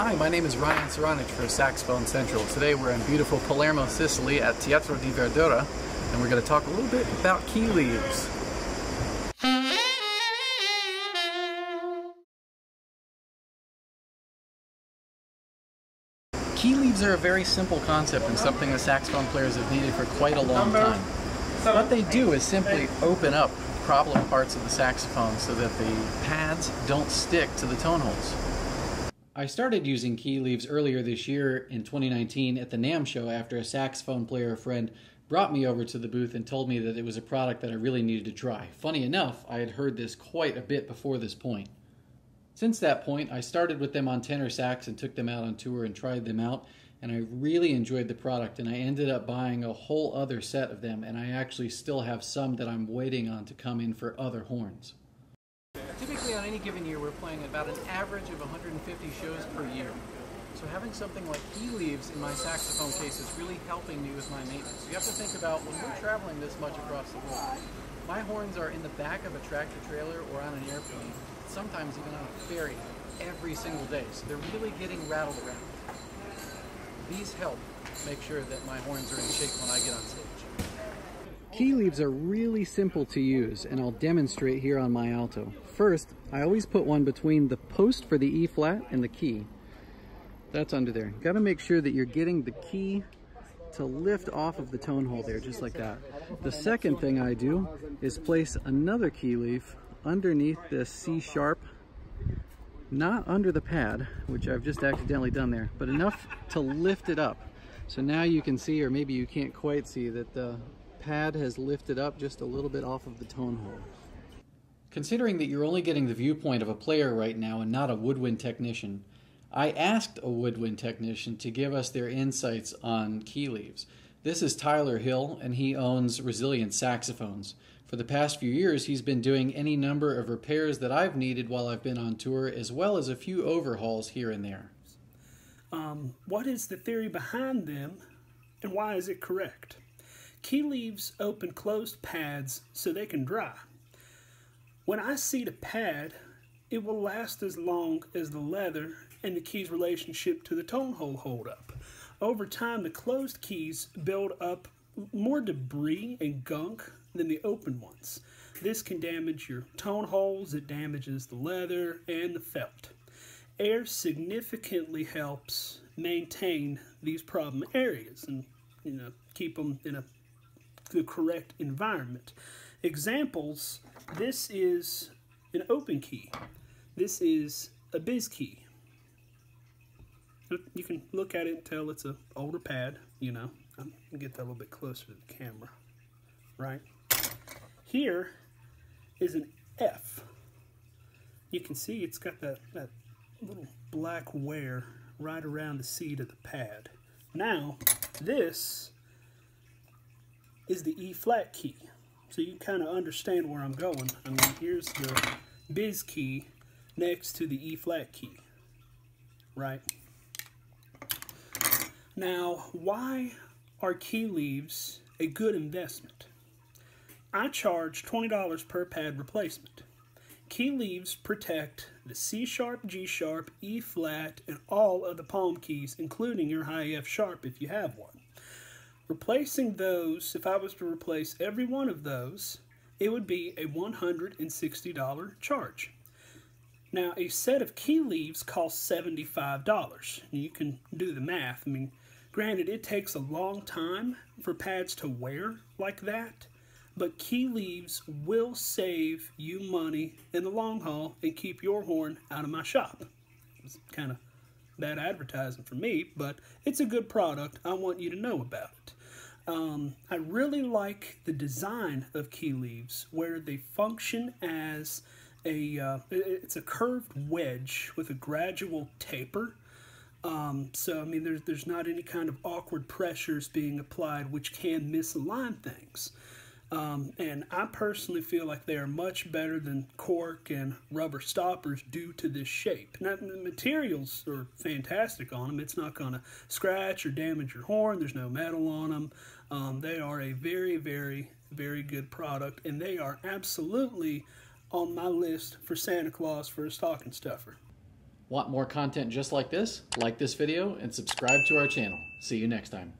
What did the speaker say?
Hi, my name is Ryan Saranich for Saxophone Central. Today we're in beautiful Palermo, Sicily at Teatro di Verdura, and we're going to talk a little bit about Key Leaves. Key leaves are a very simple concept and something the saxophone players have needed for quite a long time. What they do is simply open up problem parts of the saxophone so that the pads don't stick to the tone holes. I started using key leaves earlier this year in 2019 at the NAMM show after a saxophone player friend brought me over to the booth and told me that it was a product that I really needed to try. Funny enough, I had heard this quite a bit before this point. Since that point, I started with them on tenor sax and took them out on tour and tried them out, and I really enjoyed the product, and I ended up buying a whole other set of them, and I actually still have some that I'm waiting on to come in for other horns. Typically on any given year, we're playing about an average of 150 shows per year. So having something like Key Leaves in my saxophone case is really helping me with my maintenance. You have to think about when we're traveling this much across the world. My horns are in the back of a tractor trailer or on an airplane, sometimes even on a ferry, every single day. So they're really getting rattled around. These help make sure that my horns are in shape when I get on stage. Key leaves are really simple to use, and I'll demonstrate here on my alto. First, I always put one between the post for the E flat and the key. That's under there. Got to make sure that you're getting the key to lift off of the tone hole there, just like that. The second thing I do is place another key leaf underneath this C sharp, not under the pad, which I've just accidentally done there, but enough to lift it up. So now you can see, or maybe you can't quite see, that the pad has lifted up just a little bit off of the tone hole. Considering that you're only getting the viewpoint of a player right now and not a woodwind technician, I asked a woodwind technician to give us their insights on key leaves. This is Tyler Hill, and he owns Resilient Saxophones. For the past few years, he's been doing any number of repairs that I've needed while I've been on tour, as well as a few overhauls here and there. What is the theory behind them, and why is it correct? Key leaves open closed pads so they can dry. When I seat a pad, it will last as long as the leather and the key's relationship to the tone hole hold up. Over time, the closed keys build up more debris and gunk than the open ones. This can damage your tone holes, it damages the leather and the felt. Air significantly helps maintain these problem areas and, you know, keep them in the correct environment. Examples: this is an open key. This is a biz key. You can look at it and tell it's an older pad, you know. I'm gonna get that a little bit closer to the camera, right? Here is an F. You can see it's got that little black wear right around the seat of the pad. Now, this is the E flat key. So you kind of understand where I'm going. I mean, here's the biz key next to the E flat key, right? Now, why are key leaves a good investment? I charge $20 per pad replacement. Key leaves protect the C sharp, G sharp, E flat, and all of the palm keys, including your high F sharp if you have one. Replacing those, if I was to replace every one of those, it would be a $160 charge. Now, a set of key leaves costs $75. You can do the math. I mean, granted, it takes a long time for pads to wear like that, but key leaves will save you money in the long haul and keep your horn out of my shop. It's kind of bad advertising for me, but it's a good product. I want you to know about it. I really like the design of key leaves, where they function as it's a curved wedge with a gradual taper. So I mean, there's not any kind of awkward pressures being applied, which can misalign things. And I personally feel like they are much better than cork and rubber stoppers due to this shape. Now, the materials are fantastic on them. It's not going to scratch or damage your horn. There's no metal on them. They are a very, very, very good product, and they are absolutely on my list for Santa Claus for a stocking stuffer. Want more content just like this video, and subscribe to our channel. See you next time.